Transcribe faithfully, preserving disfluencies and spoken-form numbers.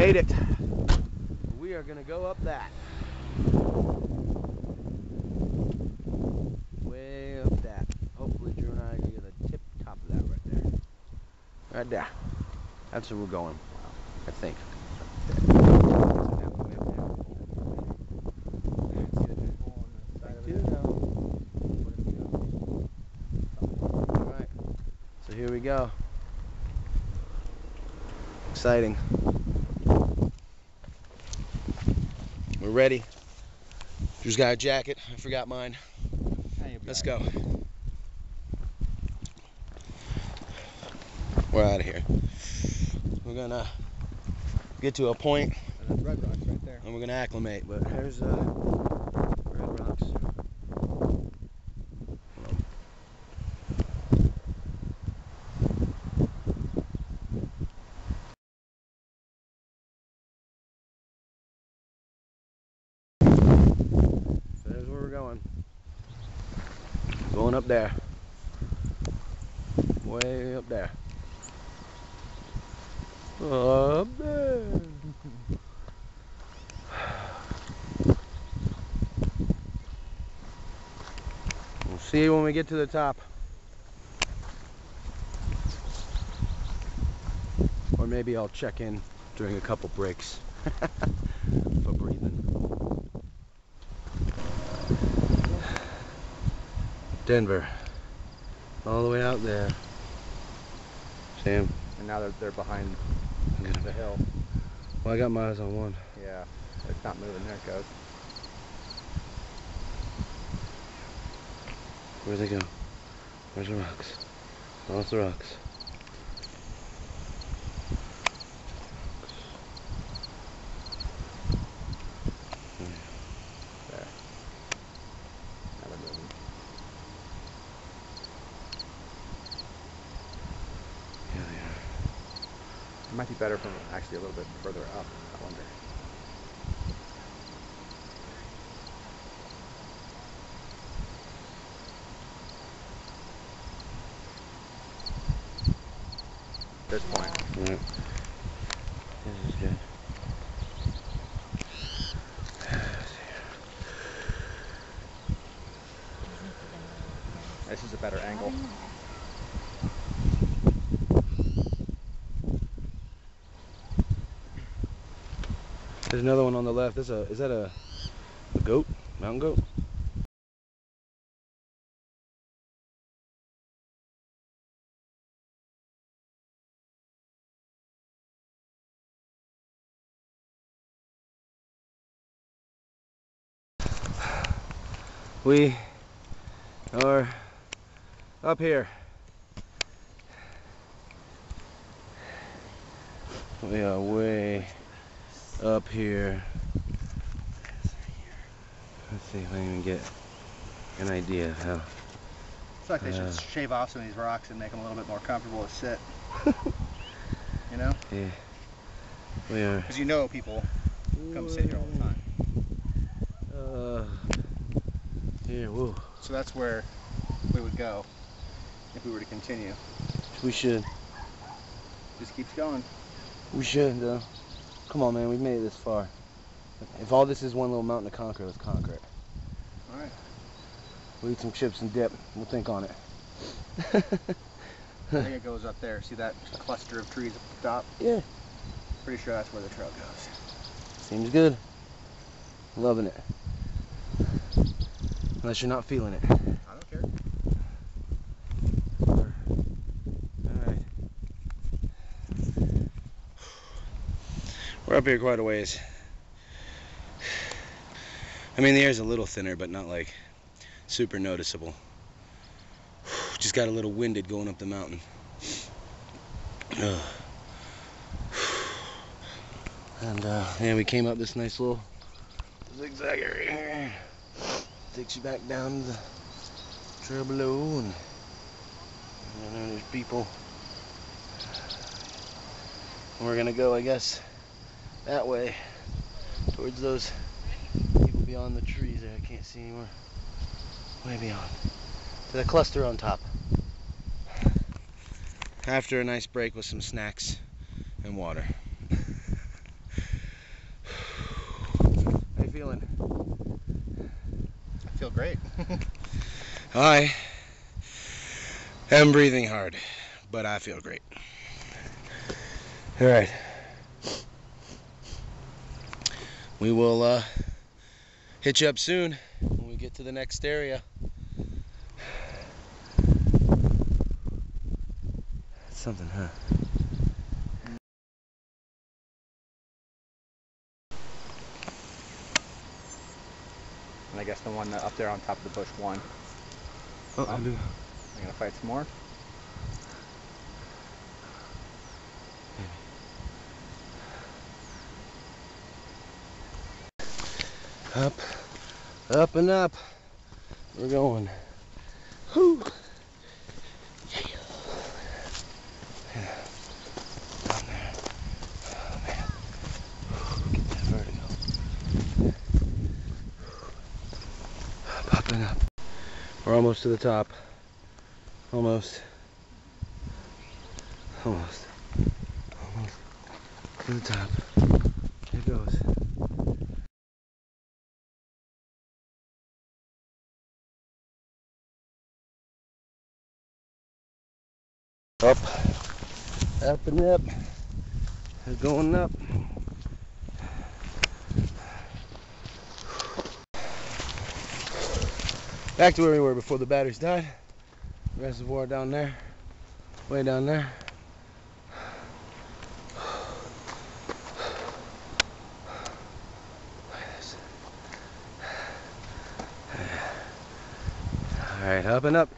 made it. We are going to go up that. Way up that. Hopefully Drew and I are going to get the tip top of that right there. Right there. That's where we're going, I think. Here we go. Exciting. We're ready. Drew's got a jacket. I forgot mine. Let's go. We're out of here. We're gonna get to a point. And Red Rock's right there. And we're gonna acclimate. But there's uh, Red Rocks. Going. Going up there. Way up there. Up there. We'll see when we get to the top. Or maybe I'll check in during a couple breaks. For breathing. Denver, all the way out there. Sam. And now they're, they're behind the hill. Well, I got my eyes on one. Yeah, it's not moving. There it goes. Where'd they go? Where's the rocks? Lost the rocks. It might be better from actually a little bit further up, I wonder. This point. Yeah. This is good. This is a better angle. There's another one on the left. That's a, is that a, a goat? Mountain goat? We are up here. We are way up here. Let's see if I can get an idea of how. It's like they uh, should shave off some of these rocks and make them a little bit more comfortable to sit. You know? Yeah. We are. Because you know people come sit here all the time. Uh, yeah, whoa. So that's where we would go if we were to continue. We should. Just keeps going. We should, though. Come on, man, we've made it this far. If all this is one little mountain to conquer, let's conquer it. All right. We'll eat some chips and dip. We'll think on it. I think it goes up there. See that cluster of trees at the top? Yeah. Pretty sure that's where the trail goes. Seems good. Loving it. Unless you're not feeling it. I don't care. We're up here quite a ways. I mean, the air's a little thinner, but not like super noticeable. Just got a little winded going up the mountain. And uh, yeah, we came up this nice little zigzag area here. Takes you back down the trail below, and I know there's people. And we're gonna go, I guess, that way, towards those people beyond the trees there. I can't see anymore. Way beyond. To the cluster on top. After a nice break with some snacks and water. I am breathing hard, but I feel great. All right. We will uh, hit you up soon when we get to the next area. That's something, huh? And I guess the one that up there on top of the bush won. Oh, um, I do. We're gonna fight some more. Up, up and up. We're going. Whoo! Yeah. Yeah. Down there. Oh man. Get that vertigo. Up, up and up. We're almost to the top. Almost. Almost. Almost. To the top. Here it goes. Up, up and up, they're going up. Back to where we were before the batteries died. Reservoir down there, way down there. Look at this. All right, up and up.